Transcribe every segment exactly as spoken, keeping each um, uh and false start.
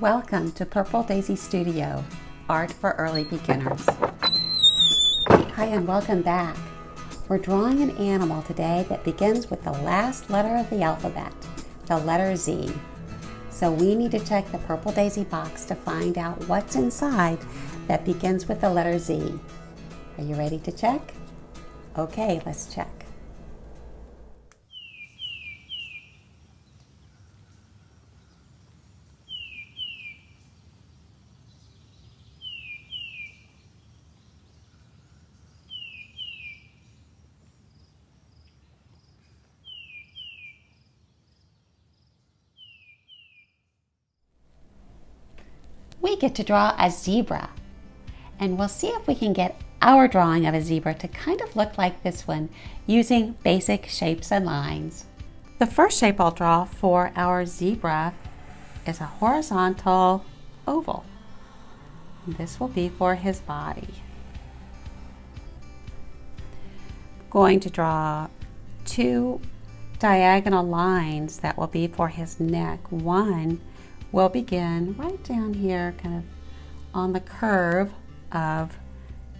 Welcome to Purple Daisy Studio, art for early beginners. Hi and welcome back. We're drawing an animal today that begins with the last letter of the alphabet, the letter Z. So we need to check the Purple Daisy box to find out what's inside that begins with the letter Z. Are you ready to check? Okay, let's check. We get to draw a zebra, and we'll see if we can get our drawing of a zebra to kind of look like this one using basic shapes and lines. The first shape I'll draw for our zebra is a horizontal oval. This will be for his body. I'm going to draw two diagonal lines that will be for his neck. One we'll begin right down here, kind of on the curve of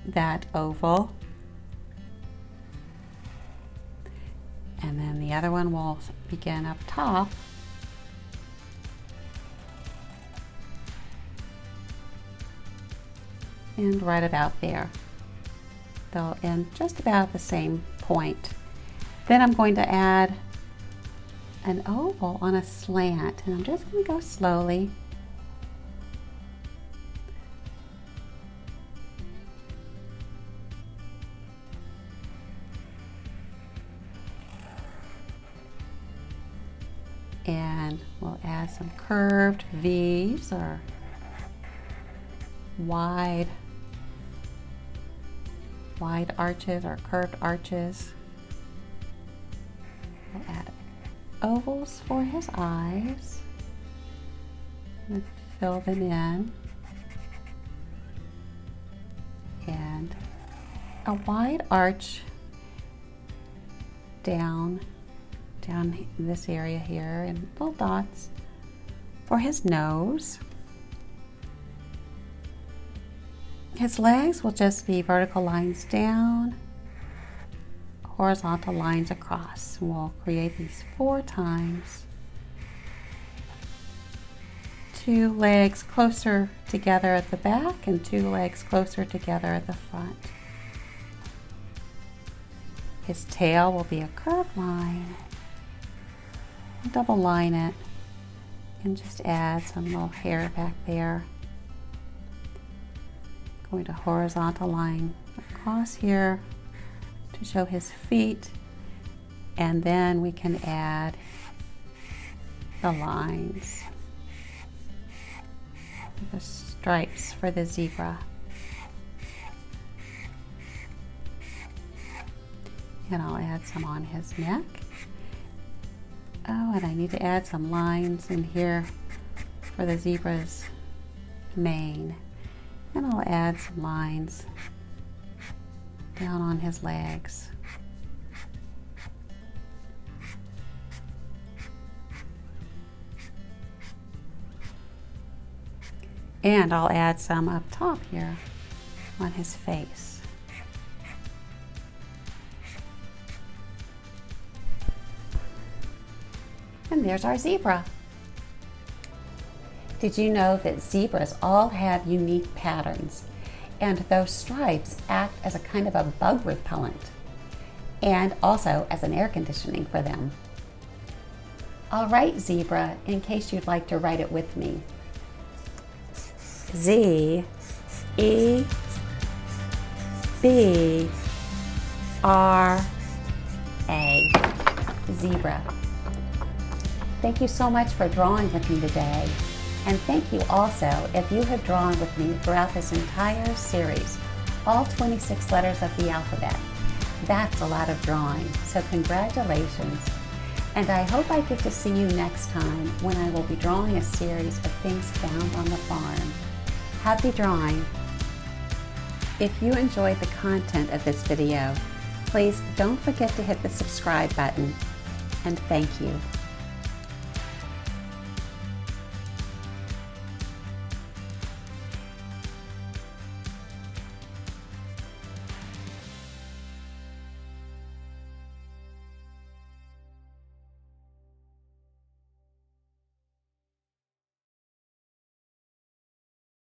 that oval. And then the other one will begin up top. And right about there. They'll end just about the same point. Then I'm going to add an oval on a slant, and I'm just going to go slowly. And we'll add some curved V's or wide, wide arches or curved arches. We'll add ovals for his eyes and fill them in, and a wide arch down down this area here, and little dots for his nose. His legs will just be vertical lines down, horizontal lines across. We'll create these four times. Two legs closer together at the back and two legs closer together at the front. His tail will be a curved line. Double line it and just add some little hair back there. Going to horizontal line across here to show his feet, and then we can add the lines, the stripes for the zebra. And I'll add some on his neck. Oh, and I need to add some lines in here for the zebra's mane. And I'll add some lines down on his legs. And I'll add some up top here on his face. And there's our zebra. Did you know that zebras all have unique patterns? And those stripes act as a kind of a bug repellent and also as an air conditioning for them. All right, zebra, in case you'd like to write it with me. Z, E, B, R, A, zebra. Thank you so much for drawing with me today. And thank you also if you have drawn with me throughout this entire series, all twenty-six letters of the alphabet. That's a lot of drawing, so congratulations. And I hope I get to see you next time when I will be drawing a series of things found on the farm. Happy drawing! If you enjoyed the content of this video, please don't forget to hit the subscribe button. And thank you.